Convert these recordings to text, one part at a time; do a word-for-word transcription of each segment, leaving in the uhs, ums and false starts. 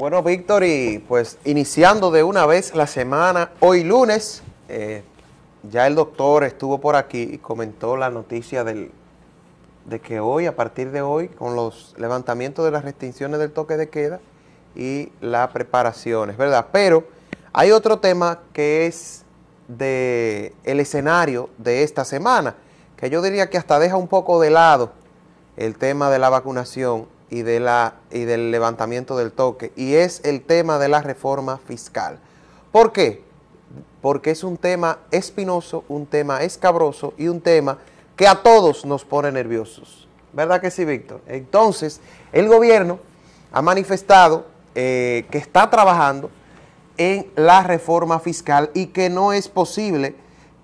Bueno, Víctor, y pues iniciando de una vez la semana, hoy lunes, eh, ya el doctor estuvo por aquí y comentó la noticia del, de que hoy, a partir de hoy, con los levantamientos de las restricciones del toque de queda y las preparaciones, ¿verdad? Pero hay otro tema que es de el escenario de esta semana, que yo diría que hasta deja un poco de lado el tema de la vacunación y de la y del levantamiento del toque, y es el tema de la reforma fiscal. ¿Por qué? Porque es un tema espinoso, un tema escabroso y un tema que a todos nos pone nerviosos. ¿Verdad que sí, Víctor? Entonces, el gobierno ha manifestado eh, que está trabajando en la reforma fiscal y que no es posible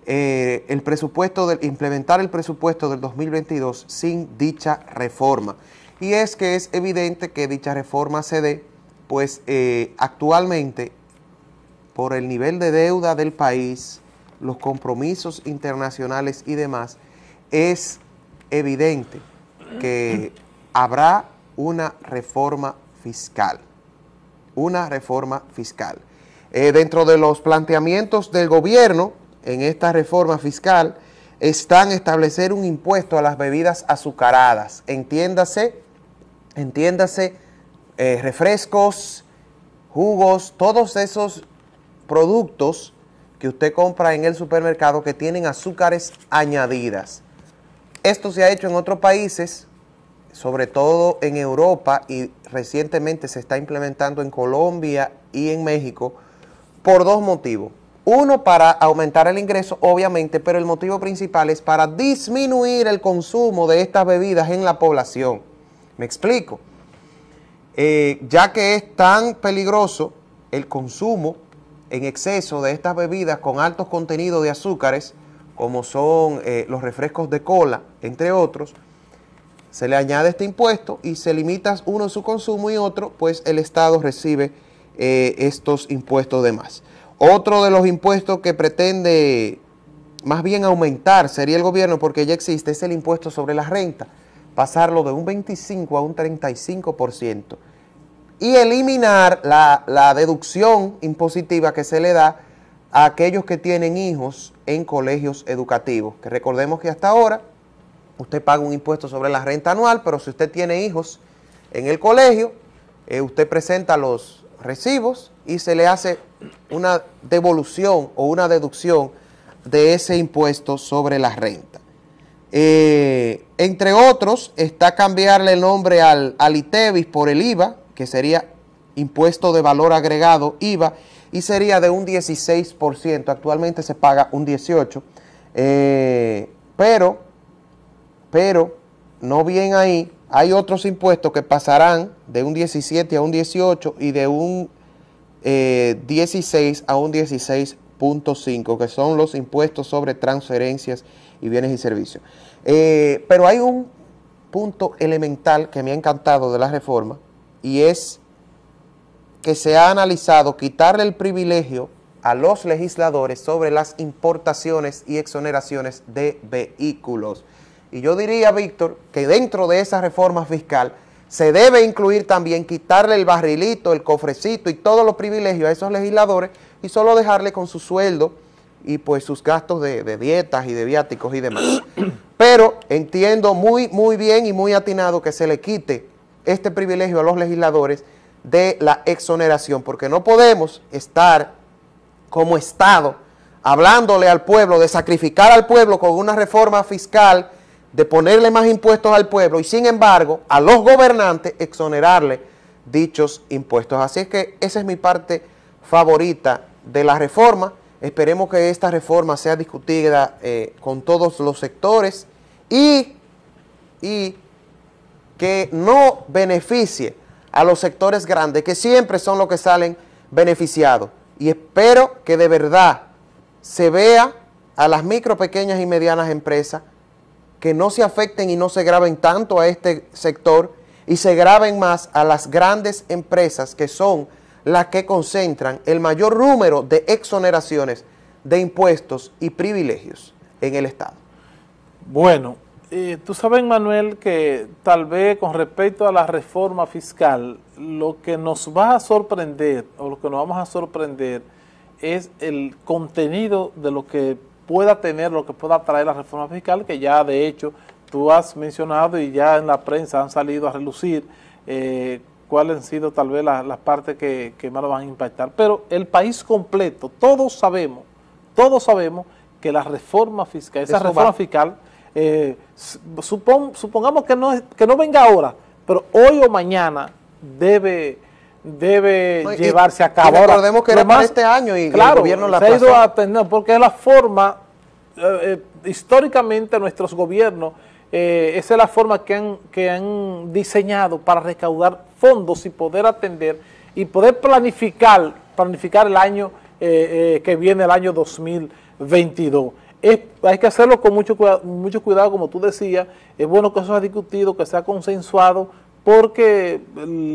eh, el presupuesto del, implementar el presupuesto del dos mil veintidós sin dicha reforma. Y es que es evidente que dicha reforma se dé, pues eh, actualmente, por el nivel de deuda del país, los compromisos internacionales y demás, es evidente que habrá una reforma fiscal. Una reforma fiscal. Eh, dentro de los planteamientos del gobierno en esta reforma fiscal están establecer un impuesto a las bebidas azucaradas, entiéndase, Entiéndase, eh, refrescos, jugos, todos esos productos que usted compra en el supermercado que tienen azúcares añadidas. Esto se ha hecho en otros países, sobre todo en Europa, y recientemente se está implementando en Colombia y en México por dos motivos. Uno, para aumentar el ingreso, obviamente, pero el motivo principal es para disminuir el consumo de estas bebidas en la población. Me explico, eh, ya que es tan peligroso el consumo en exceso de estas bebidas con altos contenidos de azúcares, como son eh, los refrescos de cola, entre otros, se le añade este impuesto y se limita uno en su consumo y otro, pues el Estado recibe eh, estos impuestos de más. Otro de los impuestos que pretende más bien aumentar sería el gobierno, porque ya existe, es el impuesto sobre la renta. Pasarlo de un veinticinco a un treinta y cinco por ciento y eliminar la, la deducción impositiva que se le da a aquellos que tienen hijos en colegios educativos. Que recordemos que hasta ahora usted paga un impuesto sobre la renta anual, pero si usted tiene hijos en el colegio, eh, usted presenta los recibos y se le hace una devolución o una deducción de ese impuesto sobre la renta. Eh, entre otros, está cambiarle el nombre al, al ITEBIS por el IVA, que sería Impuesto de Valor Agregado, IVA, y sería de un dieciséis por ciento. Actualmente se paga un dieciocho por ciento. Eh, pero, pero, no bien ahí, hay otros impuestos que pasarán de un diecisiete por ciento a un dieciocho por ciento y de un eh, dieciséis por ciento a un dieciséis punto cinco por ciento, que son los impuestos sobre transferencias y bienes y servicios. Eh, pero hay un punto elemental que me ha encantado de la reforma, y es que se ha analizado quitarle el privilegio a los legisladores sobre las importaciones y exoneraciones de vehículos. Y yo diría, Víctor, que dentro de esa reforma fiscal se debe incluir también quitarle el barrilito, el cofrecito y todos los privilegios a esos legisladores y solo dejarle con su sueldo y pues sus gastos de, de dietas y de viáticos y demás. Pero entiendo muy, muy bien y muy atinado que se le quite este privilegio a los legisladores de la exoneración, porque no podemos estar como Estado hablándole al pueblo, de sacrificar al pueblo con una reforma fiscal, de ponerle más impuestos al pueblo y sin embargo a los gobernantes exonerarle dichos impuestos. Así es que esa es mi parte favorita de la reforma. Esperemos que esta reforma sea discutida eh, con todos los sectores y, y que no beneficie a los sectores grandes, que siempre son los que salen beneficiados. Y espero que de verdad se vea a las micro, pequeñas y medianas empresas, que no se afecten y no se graben tanto a este sector y se graben más a las grandes empresas, que son las que concentran el mayor número de exoneraciones de impuestos y privilegios en el Estado. Bueno, Eh, tú sabes, Manuel, que tal vez con respecto a la reforma fiscal, lo que nos va a sorprender, o lo que nos vamos a sorprender, es el contenido de lo que pueda tener, lo que pueda traer la reforma fiscal, que ya de hecho tú has mencionado y ya en la prensa han salido a relucir eh, cuáles han sido tal vez las la partes que, que más lo van a impactar. Pero el país completo, todos sabemos, todos sabemos que la reforma fiscal, esa Eso reforma va. fiscal, Eh, supon, supongamos que no, que no venga ahora, pero hoy o mañana debe, debe no, y, llevarse a cabo. Y recordemos que ahora, era más, para este año y claro, el gobierno la se ha ido atendiendo, porque es la forma, eh, eh, históricamente nuestros gobiernos, eh, esa es la forma que han, que han diseñado para recaudar fondos y poder atender y poder planificar, planificar el año eh, eh, que viene, el año dos mil veintidós. Es, hay que hacerlo con mucho, mucho cuidado, como tú decías. Es bueno que eso sea discutido, que sea consensuado, porque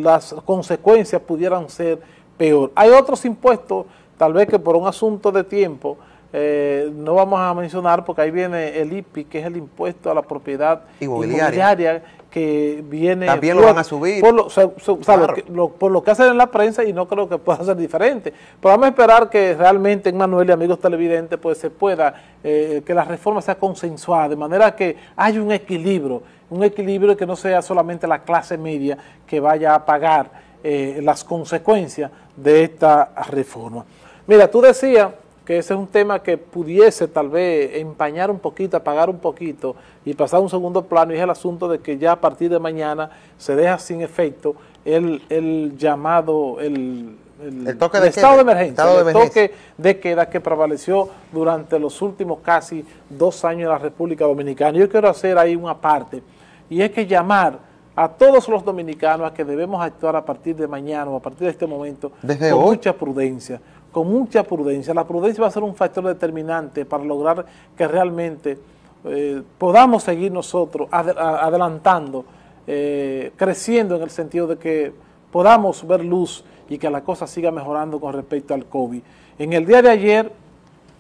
las consecuencias pudieran ser peor. Hay otros impuestos, tal vez que por un asunto de tiempo, eh, no vamos a mencionar, porque ahí viene el I P I, que es el impuesto a la propiedad inmobiliaria, inmobiliaria que viene... También por, lo van a subir. Por lo, o sea, o sea, claro. lo que, lo, por lo que hacen en la prensa, y no creo que pueda ser diferente. Pero vamos a esperar que realmente, Manuel y amigos televidentes, pues se pueda, eh, que la reforma sea consensuada, de manera que haya un equilibrio, un equilibrio que no sea solamente la clase media que vaya a pagar eh, las consecuencias de esta reforma. Mira, tú decías que ese es un tema que pudiese tal vez empañar un poquito, apagar un poquito y pasar a un segundo plano, y es el asunto de que ya a partir de mañana se deja sin efecto el, el llamado, el, el, el, toque de el estado de emergencia, estado de emergencia. El toque de queda que prevaleció durante los últimos casi dos años en la República Dominicana. Yo quiero hacer ahí una parte, y es que llamar a todos los dominicanos a que debemos actuar a partir de mañana o a partir de este momento Desde con hoy. mucha prudencia, con mucha prudencia. La prudencia va a ser un factor determinante para lograr que realmente eh, podamos seguir nosotros ad adelantando, eh, creciendo en el sentido de que podamos ver luz y que la cosa siga mejorando con respecto al COVID. En el día de ayer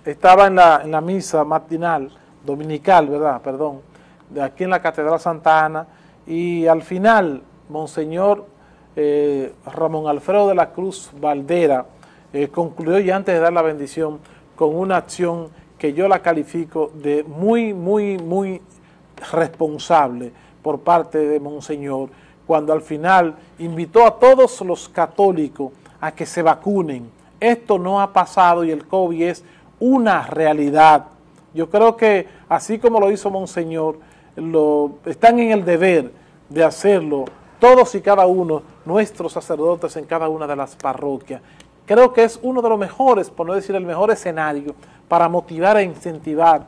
estaba en la, en la misa matinal, dominical, ¿verdad? Perdón, de aquí en la Catedral Santa Ana, y al final, Monseñor eh, Ramón Alfredo de la Cruz Valdera eh, concluyó, y antes de dar la bendición, con una acción que yo la califico de muy, muy, muy responsable por parte de Monseñor, cuando al final invitó a todos los católicos a que se vacunen. Esto no ha pasado y el COVID es una realidad. Yo creo que así como lo hizo Monseñor, Lo, están en el deber de hacerlo todos y cada uno, nuestros sacerdotes en cada una de las parroquias. Creo que es uno de los mejores, por no decir el mejor escenario, para motivar e incentivar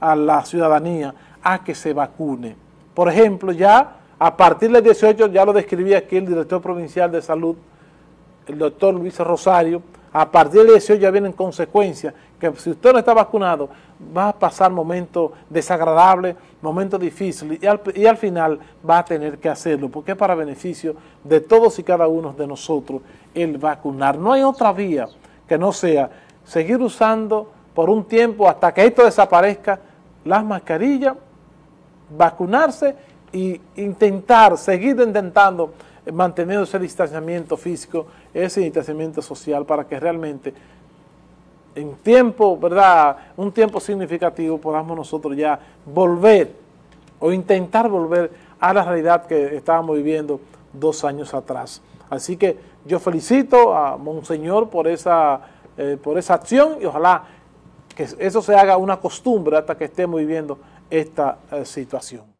a la ciudadanía a que se vacune. Por ejemplo, ya a partir del dieciocho, ya lo describí aquí el director provincial de salud, el doctor Luis Rosario, a partir de eso ya vienen consecuencias, que si usted no está vacunado, va a pasar momentos desagradables, momentos difíciles, y al, y al final va a tener que hacerlo, porque es para beneficio de todos y cada uno de nosotros el vacunar. No hay otra vía que no sea seguir usando por un tiempo, hasta que esto desaparezca, las mascarillas, vacunarse e intentar, seguir intentando manteniendo ese distanciamiento físico, ese distanciamiento social, para que realmente en tiempo, ¿verdad?, un tiempo significativo, podamos nosotros ya volver o intentar volver a la realidad que estábamos viviendo dos años atrás. Así que yo felicito a Monseñor por esa, eh, por esa acción, y ojalá que eso se haga una costumbre hasta que estemos viviendo esta eh, situación.